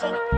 person.